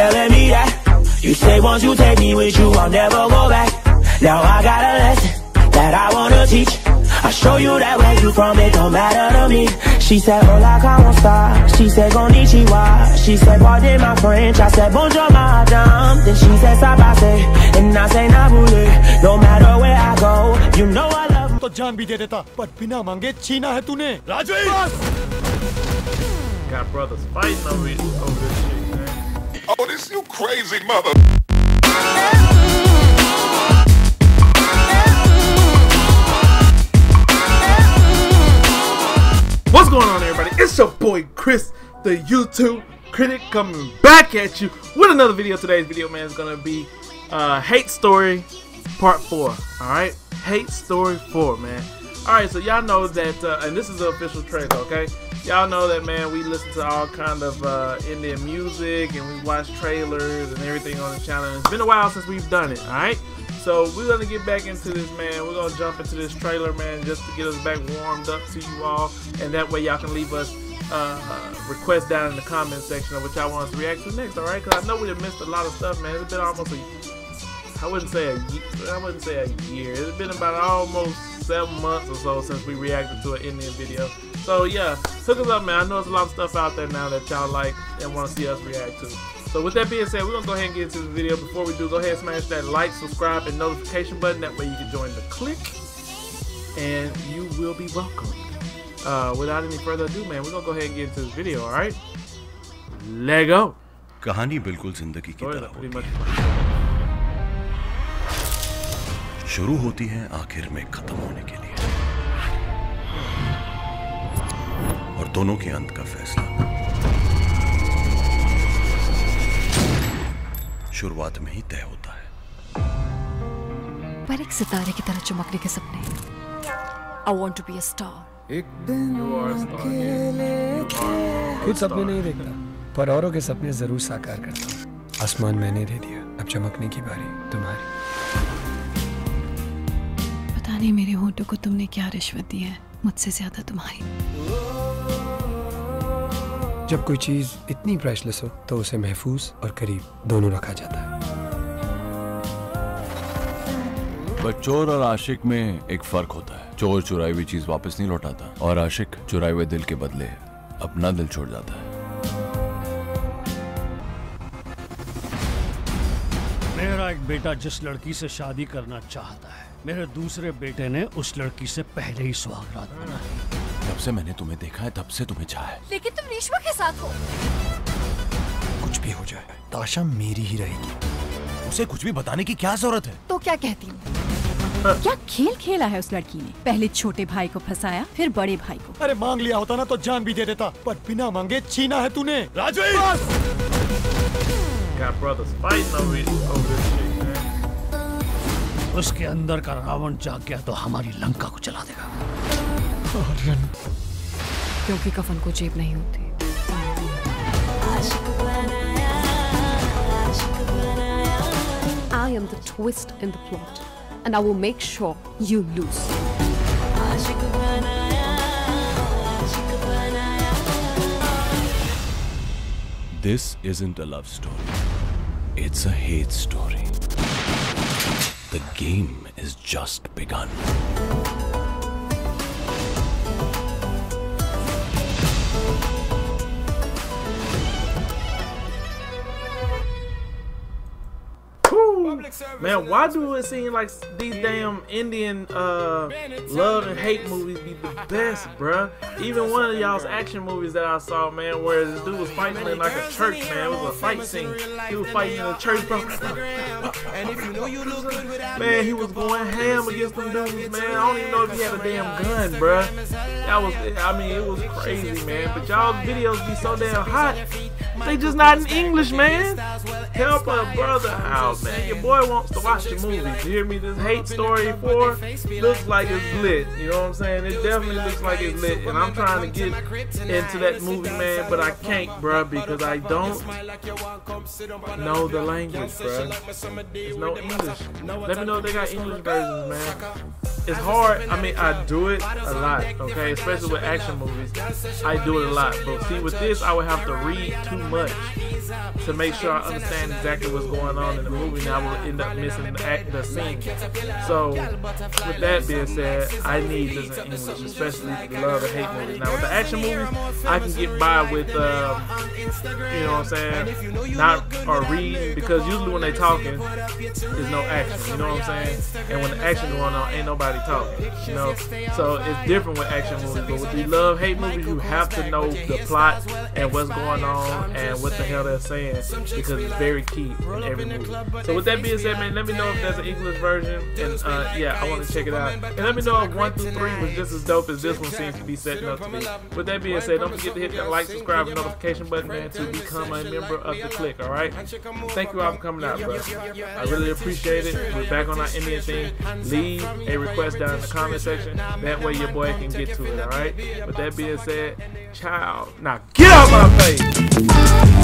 telling me that. You say once you take me with you, I'll never go back. Now I got a lesson that I wanna teach. I show you that where you from, it don't matter to me. She said, hola, como esta? She said, konnichiwa. She said, pardon my French. I said, bonjour, madame. Then she said, sabase. And I say, nabule. No matter where I go, you know I love you. But bina mange china hai tune. Rajvi! Got brothers fighting over this shit, man. Oh, this you crazy mother. What's going on, everybody? It's your boy Chris the YouTube Critic coming back at you with another video. Today's video, man, is gonna be Hate Story Part 4. Alright? Hate Story 4, man. Alright, so y'all know that and this is the official trailer, okay? Y'all know that, man, we listen to all kind of Indian music and we watch trailers and everything on the channel. It's been a while since we've done it, alright? So we're gonna get back into this, man. We're gonna jump into this trailer, man, just to get us back warmed up to you all, and that way y'all can leave us requests down in the comment section of what y'all want us to react to next, all right? Because I know we have missed a lot of stuff, man. It's been almost I wouldn't say a year. It's been about almost 7 months or so since we reacted to an Indian video. So yeah, hook us up, man. I know there's a lot of stuff out there now that y'all like and want to see us react to. So with that being said, we're going to go ahead and get into the video. Before we do, go ahead and smash that like, subscribe, and notification button. That way you can join the click, and you will be welcome. Without any further ado, man, we're going to go ahead and get into this video, alright? Let go! Kahani bilkul zindagi ki tarah hoti hai. Shuru hoti hai aakhir mein khatam hone ke liye. Aur dono ke ant ka faisla. शुरुआत में ही तय होता है। पर एक सितारे की तरह चमकने के सपने। I want to be a star. एक दिन खुद सपने नहीं देखता, पर औरों के सपने जरूर साकार करता हूँ। आसमान मैंने दे दिया, अब चमकने की बारी तुम्हारी। पता नहीं मेरे होठों को तुमने क्या रिश्वत दी है, मुझसे ज्यादा तुम्हारी। जब कोई चीज इतनी प्राइसलेस हो तो उसे महफूज और करीब दोनों रखा जाता है। पर चोर और आशिक में एक फर्क होता है। चोर चुराई हुई चीज वापस नहीं लौटाता और आशिक चुराए हुए दिल के बदले अपना दिल छोड़ जाता है। मेरा एक बेटा जिस लड़की से शादी करना चाहता है, मेरे दूसरे बेटे ने उस लड़की से पहले ही सुहागरात बनाई। तब से मैंने तुम्हें देखा है, तब से तुम्हें चाहा है। लेकिन तुम रिशभ के साथ हो। कुछ भी हो जाए, ताशा मेरी ही रहेगी। उसे कुछ भी बताने की क्या जरूरत है? तो क्या कहती हूँ? क्या खेल खेला है उस लड़की ने? पहले छोटे भाई को फंसाया, फिर बड़े भाई को। अरे मांग लिया होता ना तो जान भी दे देता, पर बिना मांगे छीना है तूने। उसके अंदर का रावण जाग गया तो हमारी लंका को जला देगा। क्योंकि कफन को जेब नहीं होती। I am the twist in the plot, and I will make sure you lose. This isn't a love story. It's a hate story. The game is just begun. Man, why do it seem like these damn Indian love and hate movies be the best, bruh? Even one of y'all's action movies that I saw, man, where this dude was fighting in like a church, man. It was a fight scene. He was fighting in a church, bro. Man, he was going ham against them dudes, man. I don't even know if he had a damn gun, bruh. That was, I mean, it was crazy, man. But y'all's videos be so damn hot. They just not in English, man. Help a brother out, man. Your boy wants to watch the movies. You hear me? This Hate Story 4 looks like it's lit. You know what I'm saying? It definitely looks like it's lit. And I'm trying to get into that movie, man. But I can't, bruh, because I don't know the language, bruh. There's no English. Let me know if they got English versions, man. It's hard. I mean, I do it a lot, okay? Especially with action movies, I do it a lot. But see, with this, I would have to read too much to make sure I understand exactly what's going on in the movie, and I will end up missing the scene. So, with that being said, I need this in English, especially the love and hate movies. Now, with the action movies, I can get by with, you know what I'm saying, not or read, because usually when they're talking, there's no action, you know what I'm saying? And when the action going on, ain't nobody talking, you know? So, it's different with action movies, but with the love, hate movies, you have to know the plot and what's going on and what the hell they're saying, because it's very key in every movie. So with that being said, man, let me know if there's an English version, and yeah, I want to check it out. And let me know if 1 through 3 was just as dope as this one seems to be setting up to be. With that being said, don't forget to hit that like, subscribe, and notification button, man, to become a member of the clique. All right, thank you all for coming out, bro. I really appreciate it. We're back on our Indian thing. Leave a request down in the comment section. That way your boy can get to it. All right. With that being said, child, now get out my face.